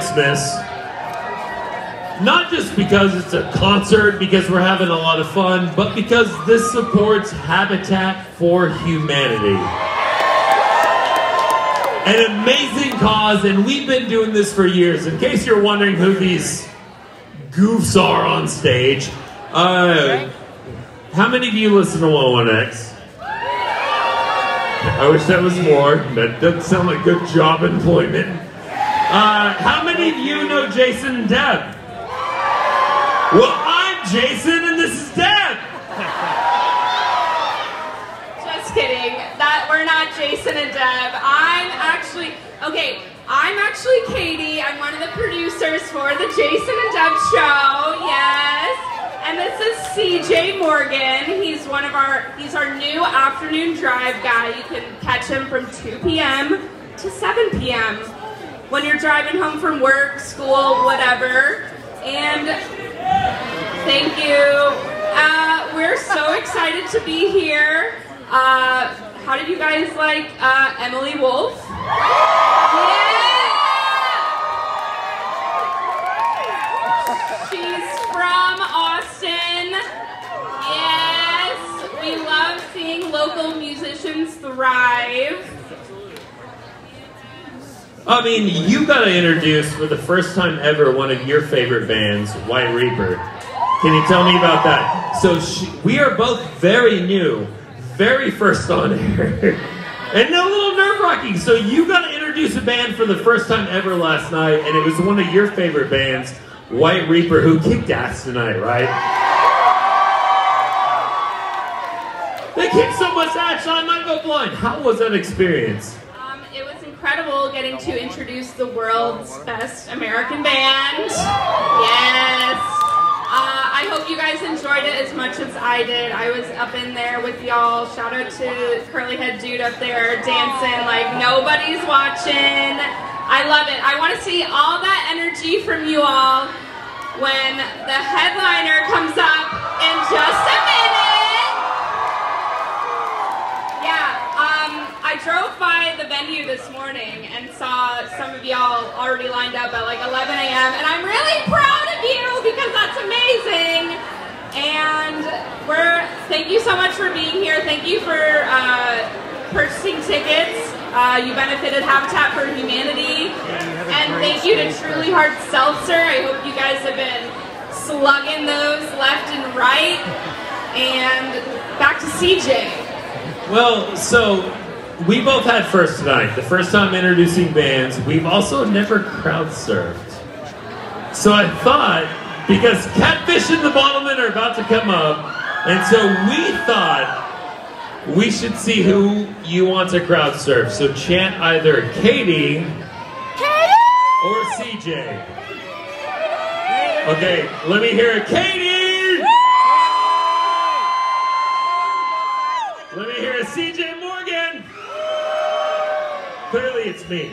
Xmas. Not just because it's a concert, because we're having a lot of fun, but because this supports Habitat for Humanity. An amazing cause, and we've been doing this for years. In case you're wondering who these goofs are on stage, how many of you listen to 101X? I wish that was more. That doesn't sound like good job employment. How many of you know Jason and Deb? Well, I'm Jason and this is Deb! Just kidding. That we're not Jason and Deb. I'm actually Katie. I'm one of the producers for the Jason and Deb show, yes. And this is CJ Morgan. He's our new afternoon drive guy. You can catch him from 2 p.m. to 7 p.m. when you're driving home from work, school, whatever. And thank you. We're so excited to be here. How did you guys like Emily Wolfe? Yeah! She's from Austin. Yes, we love seeing local musicians thrive. I mean, you got to introduce, for the first time ever, one of your favorite bands, White Reaper. Can you tell me about that? So we are both very new, very first on air, and a little nerve-wracking. So you got to introduce a band for the first time ever last night, and it was one of your favorite bands, White Reaper, who kicked ass tonight, right? They kicked so much ass, I might go blind. How was that experience? It was incredible getting to introduce the world's best American band. Yes. I hope you guys enjoyed it as much as I did. I was up in there with y'all. Shout out to Curly Head Dude up there dancing like nobody's watching. I love it. I want to see all that energy from you all when the headliner comes up in just a minute. I drove by the venue this morning and saw some of y'all already lined up at like 11 a.m. and I'm really proud of you because that's amazing. And thank you so much for being here. Thank you for purchasing tickets. You benefited Habitat for Humanity. And thank you to Truly Hard Seltzer. I hope you guys have been slugging those left and right. And back to CJ. Well, so we both had first tonight, the first time introducing bands. We've also never crowd surfed. So I thought, because Catfish and the Bottlemen are about to come up, and so we thought we should see who you want to crowd surf. So chant either Katie or CJ. Okay, let me hear it. Katie! Let me hear it. CJ Morgan! Clearly it's me.